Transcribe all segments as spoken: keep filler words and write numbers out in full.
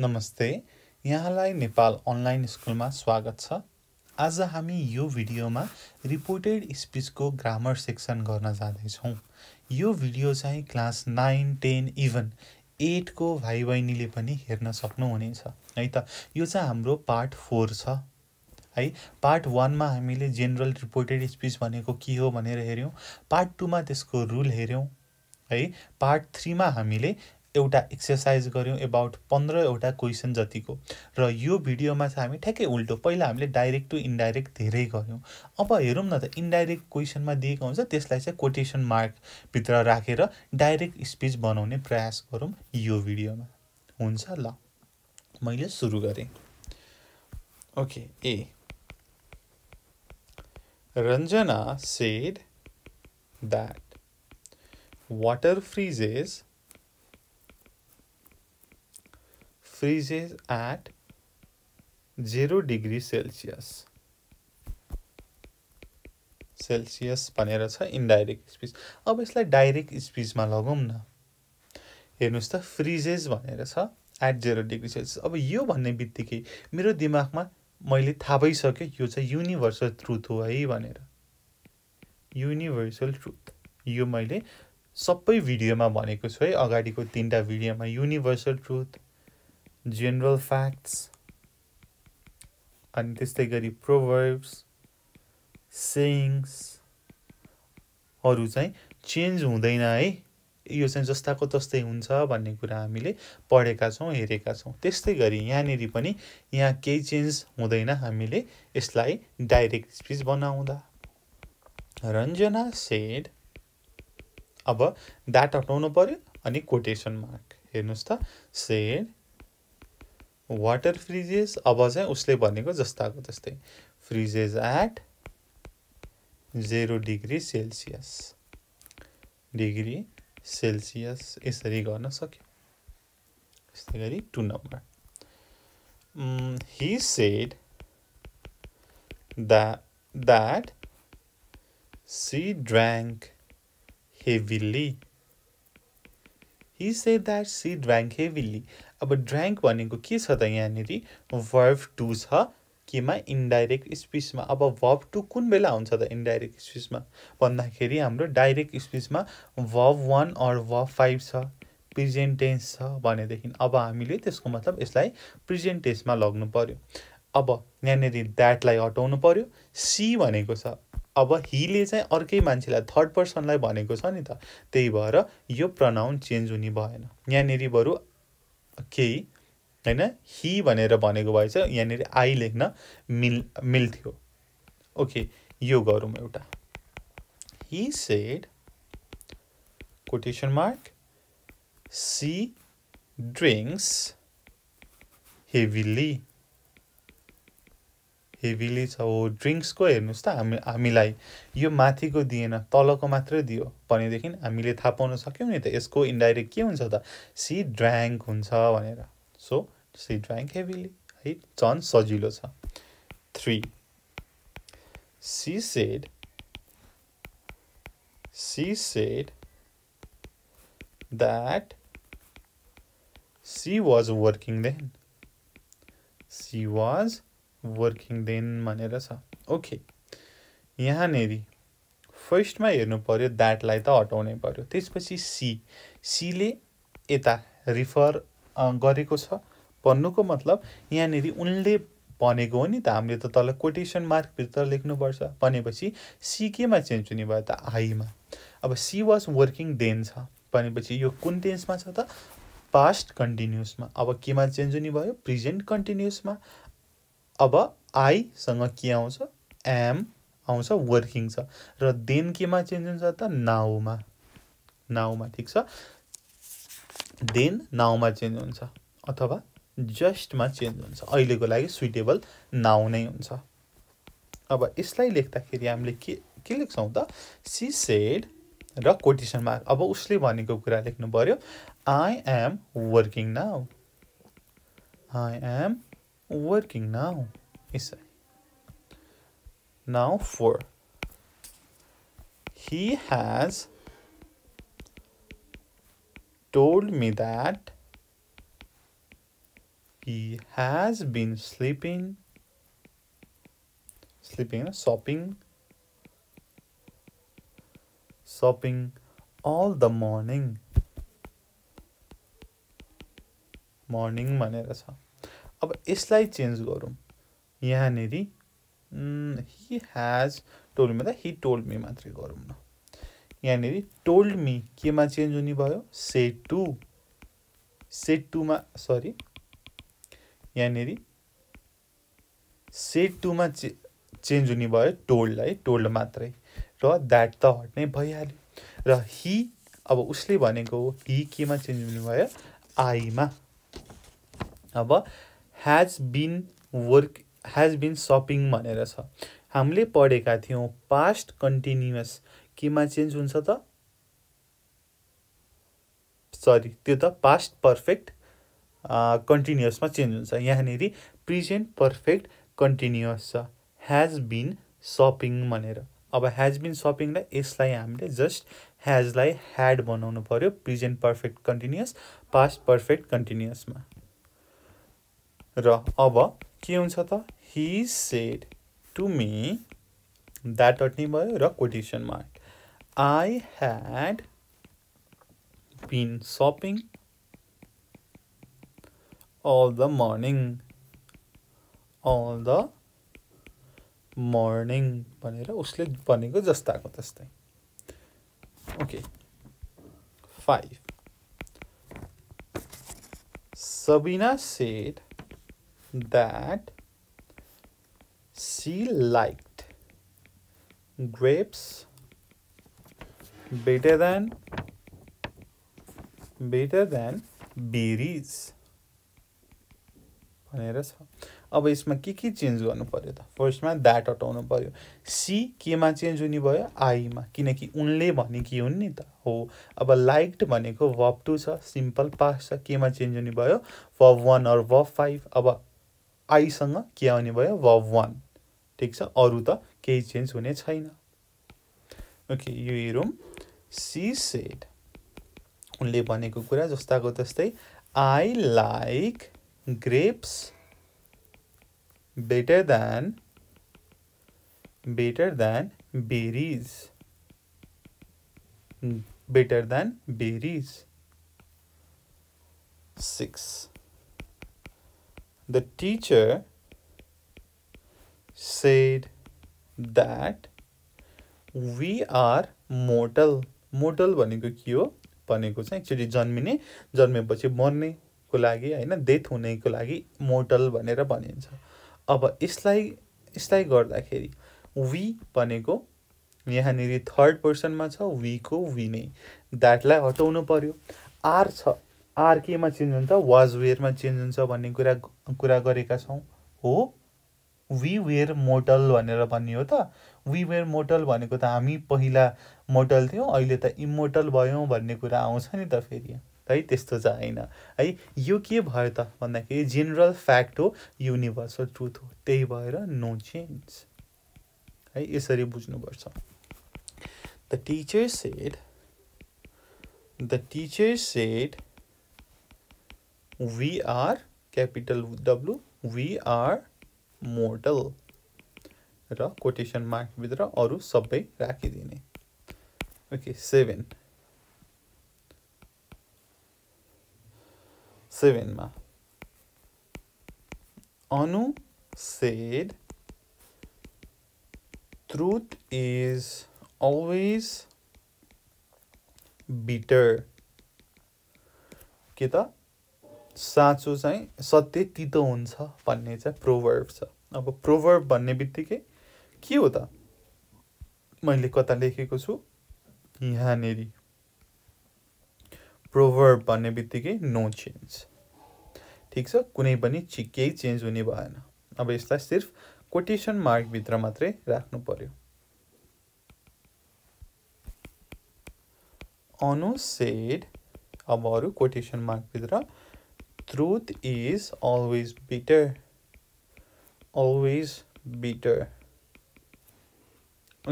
नमस्ते, यहाँलाई नेपाल अनलाइन स्कुलमा स्वागत छ। आज हामी यो भिडियोमा रिपोर्टेड स्पिचको ग्रामर सेक्सन गर्न जाँदै छौं। यो भिडियो चाहिँ class nine ten even eight को भाइ बहिनीले पनि हेर्न सक्नुहुनेछ है त। यो चाहिँ हाम्रो पार्ट फोर छ है। पार्ट वन मा हामीले जेनरल रिपोर्टेड स्पिच भनेको के हो भनेर हेर्यौं, पार्ट टू मा त्यसको रुल हेर्यौं है, पार्ट थ्री मा हामीले एउटा एक्सरसाइज गर्यौं अबाउट पंद्रह एउटा क्वेशन जतिको। र यो भिडियोमा चाहिँ हामी ठ्याक्कै उल्टो, पहिला हामीले डाइरेक्ट टु इन्डाइरेक्ट धेरै गर्यौं। अब हेरौं न त इन्डाइरेक्ट क्वेशनमा दिएको हुन्छ त्यसलाई चाहिँ कोटेसन मार्क भित्र राखेर डाइरेक्ट स्पिच बनाउने प्रयास गरौं यो भिडियोमा, हुन्छ ल। मैले सुरु गरे। ओके, ए Ranjana said that water freezes freezes at zero degree Celsius Celsius भनेर छ इन्डाइरेक्ट स्पिच। अब यसलाई डाइरेक्ट स्पिचमा लगौँ न। हेर्नुस् त, फ्रिजेस भनेर छ एट zero degree Celsius। अब यो भन्ने बित्तिकै मेरो दिमागमा मैले थाहा पाइसक्यो यो चाहिँ युनिभर्सल ट्रुथ हो है भनेर। युनिभर्सल ट्रुथ यो मैले सबै भिडियोमा भनेको छु है, अगाडिको तीनटा भिडियोमा। युनिभर्सल ट्रुथ, जेनरल फ्याक्ट्स अनि त्यस्तै गरी प्रोभर्ब्स, सेयिङ्सहरू चाहिँ चेन्ज हुँदैन है, यो चाहिँ जस्ताको तस्तै हुन्छ भन्ने कुरा हामीले पढेका छौँ, हेरेका छौँ। त्यस्तै गरी यहाँनेरि पनि यहाँ केही चेन्ज हुँदैन, हामीले यसलाई डाइरेक्ट स्पिच बनाउँदा। रञ्जना सेड, अब द्याट हटाउनु पर्यो अनि कोटेसन मार्क। हेर्नुहोस् त, सेड वाटर फ्रिजेस, अब चाहिँ उसले भनेको जस्ताको तस्तै, freezes at zero degree Celsius degree Celsius यसरी गर्न सक्यो। त्यस्तै गरी two number, he said that she drank heavily he said that she drank heavily. अब ड्र्याङ्क भनेको के छ त, यहाँनिर भर्ब टू छ केमा, इन्डाइरेक्ट स्पिचमा। अब भर्ब टू कुन बेला हुन्छ त इन्डाइरेक्ट स्पिचमा भन्दाखेरि, हाम्रो डाइरेक्ट स्पिचमा भर्ब वन और भर्ब फाइभ छ, प्रेजेन्ट टेन्स छ भनेदेखि अब हामीले त्यसको मतलब यसलाई प्रेजेन्ट टेन्समा लग्नु पर्यो। अब यहाँनिर द्याटलाई हटाउनु पर्यो, सी भनेको छ। अब हीले चाहिँ अर्कै मान्छेलाई, थर्ड पर्सनलाई भनेको छ नि त, त्यही भएर यो प्रनाउन चेन्ज हुने भएन। यहाँनिर बरु केही हैन, हि भनेर भनेको भएछ यहाँनिर आई लेख्न मिल मिल्थ्यो। ओके, यो गरौँ एउटा। He said quotation mark she drinks heavily heavily छ हो। ड्रिङ्क्सको हेर्नुहोस् त, हामी हामीलाई यो माथिको दिएन, तलको मात्रै दियो भनेदेखि हामीले थाहा पाउन सक्यौँ नि त यसको इन्डाइरेक्ट के हुन्छ त, सी ड्र्याङ्क हुन्छ भनेर। सो सी ड्र्याङ्क हेभिली है, झन् सजिलो छ। Three, she said she said that she was working then she was working then भनेर छ। ओके, यहाँनेरि फर्स्टमा हेर्नु पर्यो, द्याटलाई त हटाउनै पर्यो। त्यसपछि सी सीले यता रिफर गरेको छ, भन्नुको मतलब यहाँनेरि उनले भनेको हो नि त, हामीले त तल कोटेसन मार्कभित्र लेख्नुपर्छ। भनेपछि सी केमा चेन्ज हुने भयो त, आईमा। अब सी वाज वर्किङ देन छ भनेपछि यो कुन टेन्समा छ त, पास्ट कन्टिन्युसमा। अब केमा चेन्ज हुने भयो, प्रेजेन्ट कन्टिन्युसमा। अब आईसँग के आउँछ, एम आउँछ, वर्किङ छ। र देन केमा चेन्ज हुन्छ त, नाउमा नाउमा ठिक छ, देन नाउमा चेन्ज हुन्छ अथवा जस्टमा चेन्ज हुन्छ, अहिलेको लागि सुइटेबल नाउ नै हुन्छ। अब यसलाई लेख्दाखेरि हामीले के के लेख्छौँ त, सी सेड र कोटेसन मार्क। अब उसले भनेको कुरा लेख्नु पर्यो, I am working now I am working now यसरी। Now four, he has told me that He has been sleeping, sleeping, shopping, shopping all the morning. Morning भनेर छ। अब इसलाई चेन्ज गरौँ यहाँनेरि he has told me, मतलब he told me मात्रै गरौँ न। यहाँनेरि told me केमा चेन्ज हुने भयो said to, said to मा सरी यहाँनेरि said to मा चेन्ज हुने भयो told लाई told मात्रै र that त हट्ने भइहाल्यो र he अब उसले भनेको हो he केमा चेन्ज हुने भयो I मा। अब has been work has been shopping भनेर छ। हामीले पढेका थियौँ past continuous केमा चेन्ज हुन्छ त सरी त्यो त past perfect continuous मा चेन्ज हुन्छ। यहाँनेरि present perfect continuous छ has been shopping भनेर। अब has been shopping लाई यसलाई हामीले just has लाई had बनाउनु पर्यो present perfect continuous past perfect continuous मा। र अब के हुन्छ त he said to me that हट्ने भयो र quotation mark I had been shopping all the morning, all the morning भनेर उसले भनेको जस्ताको त्यस्तै। Okay five Sabina said that she liked grapes better than better than berries भनेर छ। अब यसमा के के चेन्ज गर्नु पर्यो त फर्स्टमा that हटाउनु पर्यो। सी केमा चेन्ज हुने भयो I मा किनकि उनले भने के हुन् नि त हो। अब liked भनेको verb two छ सिम्पल पास्ट छ केमा चेन्ज हुने भयो verb one or verb five। अब I सँग के आउने भयो verb one ठीक छ अरु त केही चेन्ज हुने छैन। ओके यो हेरौँ she said उनले भनेको कुरा जस्ताको त्यस्तै I like grapes better than better than berries better than berries। six The teacher said that we are mortal। mortal भनेको के हो भनेको चाहिँ एक्चुअली जन्मिने जन्मेपछि मर्ने को लागि हैन डेथ हुनेको लागि mortal भनेर भनिन्छ। अब इसलाई इसलाई गर्दाखेरि we भनेको यहाँनेरि थर्ड पर्सनमा छ we को we नै द्याटलाई हटाउनु पर्यो। आर छ आर केमा चेन्ज हुन्छ वाज वेयरमा चेन्ज हुन्छ भन्ने कुरा कुरा गरेका छौँ हो। वी वेयर मोर्टल भनेर भन्ने हो त वी वेयर मोर्टल भनेको त हामी पहिला मोर्टल थियौँ अहिले त इमोर्टल भयौँ भन्ने कुरा आउँछ नि त फेरि है त्यस्तो चाहिँ है। यो के भयो त भन्दाखेरि जेनरल फ्याक्ट हो युनिभर्सल ट्रुथ हो त्यही भएर नो चेन्ज है यसरी बुझ्नुपर्छ। The teacher said the teacher said we are capital W we are mortal र quotation mark भित्र अरु सबै राखिदिने। ओके सेभेन सेभेनमा Anu said truth is always bitter के त साँचो चाहिँ सत्य तितो हुन्छ भन्ने चाहिँ प्रोभर्ब छ। अब प्रोभर्ब भन्ने बित्तिकै के हो त मैले कता लेखेको छु यहाँनेरि प्रोभर्ब भन्ने बित्तिकै नो चेन्ज ठीक छ कुनै पनि केही चेन्ज हुने भएन। अब यसलाई सिर्फ कोटेसन मार्कभित्र मात्रै राख्नु पर्यो। अनु सेड अब अरू कोटेसन मार्कभित्र Truth is always bitter, always bitter.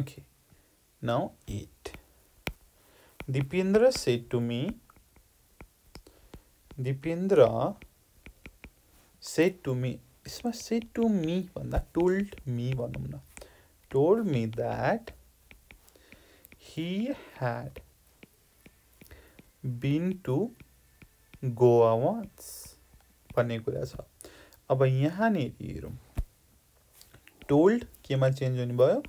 Okay, now eight. Dipendra said to me, Dipendra said to me, इसमें said to me बंदा told me वाला ना, told me that he had been to Goa once पने को ऐसा। अब यहाँ नहीं ये रूम told के मां चेंज होनी भायो,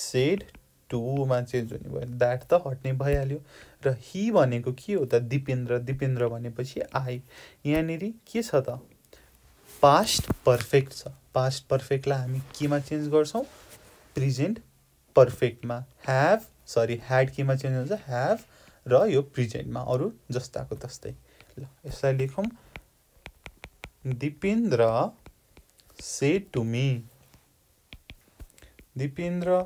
said to मां चेंज होनी भायो, that तो हट नहीं भाई आलियो। र he वाने को क्या होता दिपेंद्र, दिपेंद्र वाने पची I यहाँ नहीं क्या था पास्ट पर्फेक्ट छ पास्ट पर्फेक्ट ला हामी केमा चेन्ज गर्छौं प्रेजेन्ट पर्फेक्ट मा हैव सरी ह्याड केमा चेन्ज हुन्छ हैव र यो प्रेजेन्ट मा अरु जस्ताको तस्तै ल यसलाई लेखौं Dipendra said to me Dipendra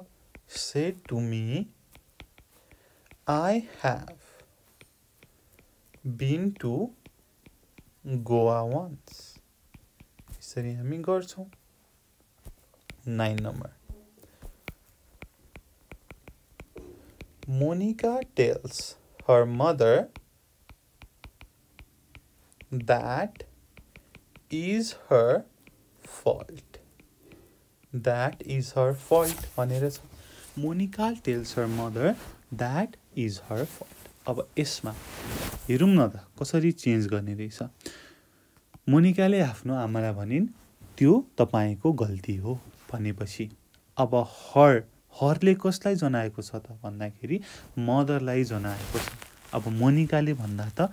said to me I have been to Goa once यसरी हामी गर्छौं nine number Monika tells her mother that is her fault that is her fault भनेर छ Monika tells her mother that is her fault. अब यसमा हेरौँ न त कसरी चेन्ज गर्ने रहेछ। मोनिकाले आफ्नो आमालाई भनिन् त्यो तपाईको गल्ती हो भनेपछि अब हर हरले कसलाई जनाएको छ त भन्दाखेरि मदरलाई जनाएको छ। अब मोनिकाले भन्दा त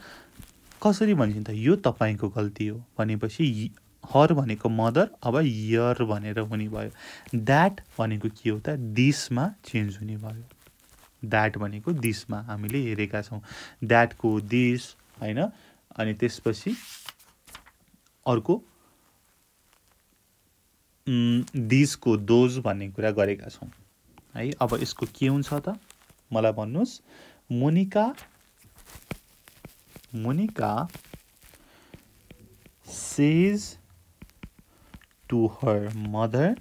कसरी भन्छन् त यो तपाईको गल्ती हो भनेपछि हर भनेको मदर अब यर भनेर हुने भयो। दैट भनेको के हो त दिसमा चेन्ज हुने भयो। दैट भनेको दिसमा हामीले हेरेका छौं दैटको दिस हैन अनि त्यसपछि अर्को दिसको दोज भन्ने कुरा गरेका छौं है। अब यसको के हुन्छ त मलाई भन्नुस् Monika Monika says to her mother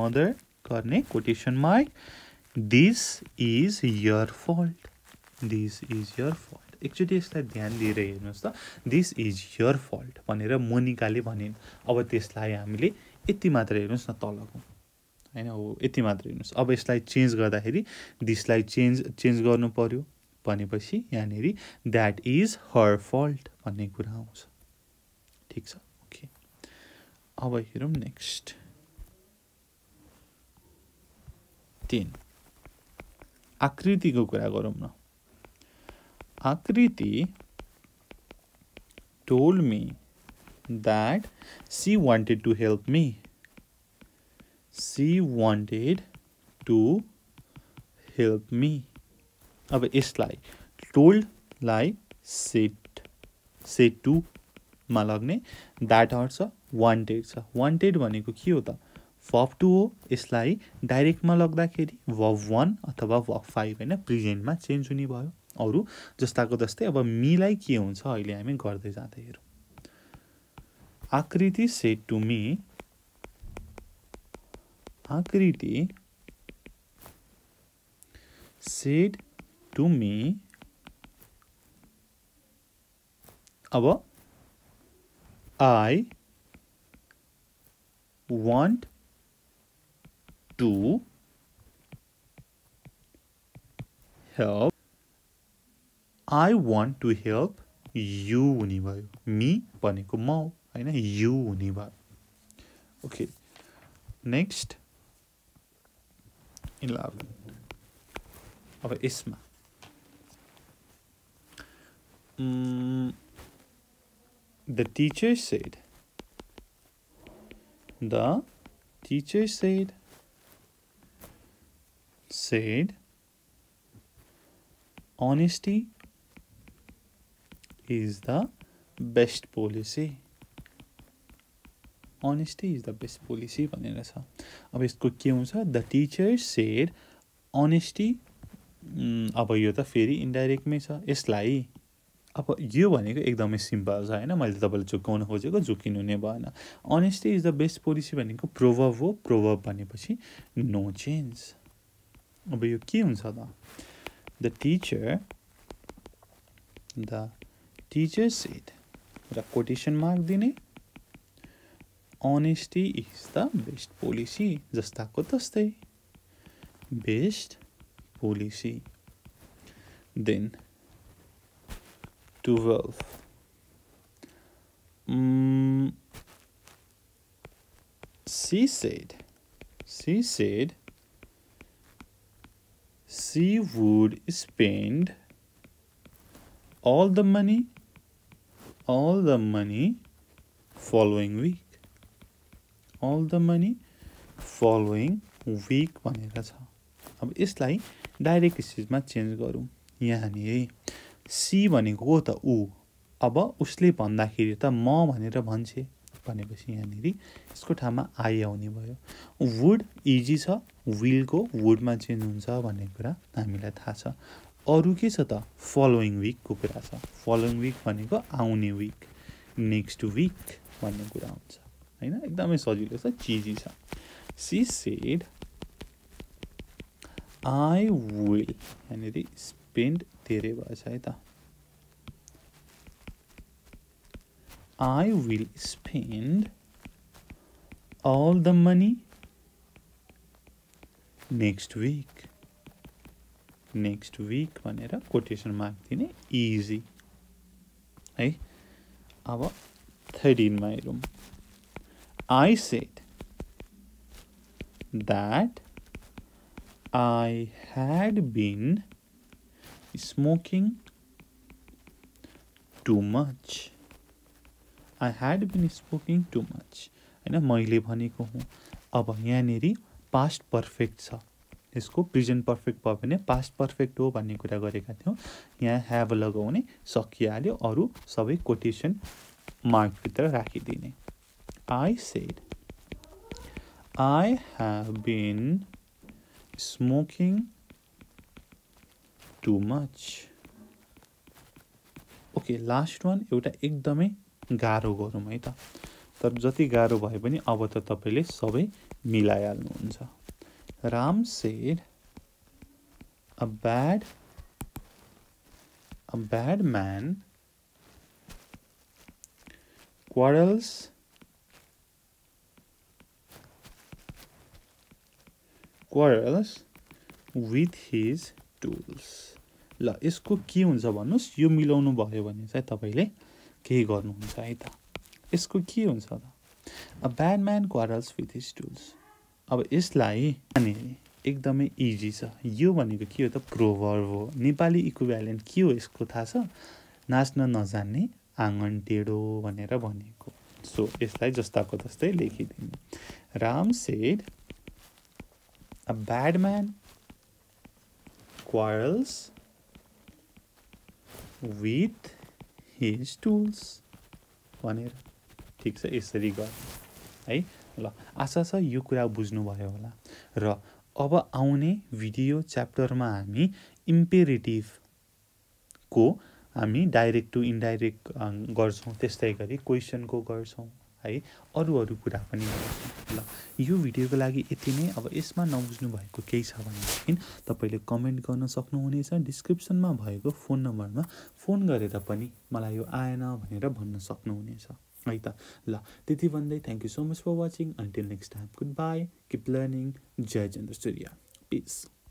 mother गर्ने quotation mark this is your fault this is your fault. एकचोटि यसलाई ध्यान दिएर हेर्नुस् त दिस इज योर फल्ट भनेर मोनिकाले भनिन्। अब त्यसलाई हामीले यति मात्र हेर्नुस् न तलको हैन हो यति मात्र हेर्नुस्। अब यसलाई चेन्ज गर्दाखेरि दिसलाई चेन्ज चेन्ज गर्नु पर्यो भनेपछि यहाँनेरि दैट इज हर फल्ट भन्ने कुरा आउँछ। ठीक छ ओके। अब हेरौँ नेक्स्ट तीन आकृतिको कुरा गरौँ न। Akriti told me that she wanted to help me. She wanted to help me. अब यसलाई told lie said said to मा लाग्ने that हट्छ wanted छ। wanted भनेको के हो त verb टू हो। यसलाई डाइरेक्ट मा लग्दाखेरि verb वन अथवा verb फाइभ हैन प्रेजेन्ट मा चेन्ज हुने भयो अरु जस्ताको जस्तै। अब मीलाई के हुन्छ अहिले हामी गर्दै जाँदै हेरौँ। आकृति सेड टु मी आकृति सेड टु मी अब I want to help I want to help you हुने भयो। मी भनेको म हैन you हुने भयो। Okay next eleven. अब यसमा the teacher said the teacher said said honesty is the best policy. Honesty is the best policy भनेर छ। अब यसको के हुन्छ the teacher said honesty अब यो त फेरि इन्डाइरेक्टमै छ। यसलाई अब यो भनेको एकदमै सिम्पल छ हैन मैले तपाईलाई झुकाउन खोजेको झुकिनु नै भएन। honesty is the best policy भनेको प्रोभर्ब हो। प्रोभर्ब भनेपछि नो चेन्ज। अब यो के हुन्छ त the teacher the teacher said र कोटेसन मार्क दिने honesty is the best policy जस्ताको तस्तै best policy. Then twelve mm, she said she said she would spend all the money all the money following week. All the money following week भनेर छ. अब यसलाई direct स्पिचमा change गरौँ. यहाँनिर सी भनेको त ऊ, अब उसले भन्दाखेरि त म भनेर भन्छे, भनेपछि यहाँनिर यसको ठाउँमा आई आउने भयो. वुड इजी छ, विलको वुडमा चेन्ज हुन्छ भन्ने कुरा हामीलाई थाहा छ. अरू के छ त फलोइङ विकको कुरा छ. फलोइङ विक भनेको आउने विक, नेक्स्ट विक भन्ने कुरा हुन्छ हैन. एकदमै सजिलो छ, चिजी छ. सी सेड आई विल, यहाँनिर स्पेन्ड धेरै भएछ है त, I will spend all the money next week. Next week भनेर कोटेसन मार्क दिने, इजी है. अब थर्टीन मा हेरौँ. I said that I had been smoking too much. I had been smoking too much. है ना, मैले भनेको हुँ. अब यहाँनिर पास्ट पर्फेक्ट छ, यसको प्रेजेन्ट पर्फेक्ट भयो भने पास्ट पर्फेक्ट हो भन्ने कुरा गरेका थियौँ. यहाँ ह्याभ लगाउने, सकिहाल्यो. अरू सबै कोटेसन मार्कभित्र राखिदिने. I said I have been smoking too much. Okay, last one एउटा एकदमै गाह्रो गरौँ है त. तर जति गाह्रो भए पनि अब त तपाईँले सबै मिलाइहाल्नुहुन्छ. Ram said a bad a bad man quarrels quarrels with his tools. ल, यसको के हुन्छ भन्नुहोस्, यो मिलाउनु भयो भने चाहिँ तपाईँले के गर्नुहुन्छ है त. यसको के हुन्छ त, a bad man quarrels with his tools. अब यसलाई एकदमै इजी छ. यो भनेको के हो त, प्रोभर्ब हो. नेपाली इक्विभ्यालेन्ट के हो यसको थाहा छ, नाच्न नजान्ने आँगन टेढो भनेर भनेको. सो यसलाई जस्ताको तस्तै लेखिदिनु. Ram said a bad man quarrels with his tools भनेर, ठिक छ, यसरी गर्नु है. ल, आशा छ यो कुरा बुझ्नुभयो होला. र अब आउने भिडियो च्याप्टरमा हामी इम्पेरेटिभको हामी डाइरेक्ट टु इन्डाइरेक्ट गर्छौँ, त्यस्तै गरी क्वेसनको गर्छौँ है, अरू अरू कुरा पनि गर्छौँ. ल, यो भिडियोको लागि यति नै. अब यसमा नबुझ्नु भएको केही छ भनेदेखि तपाईँले कमेन्ट गर्न सक्नुहुनेछ. डिस्क्रिप्सनमा भएको फोन नम्बरमा फोन गरेर पनि मलाई यो आएन भनेर भन्न सक्नुहुनेछ है त. ल, त्यति भन्दै thank you so much for watching. Until next time, good bye. Keep learning. जय चन्द्र सूर्य. पिस.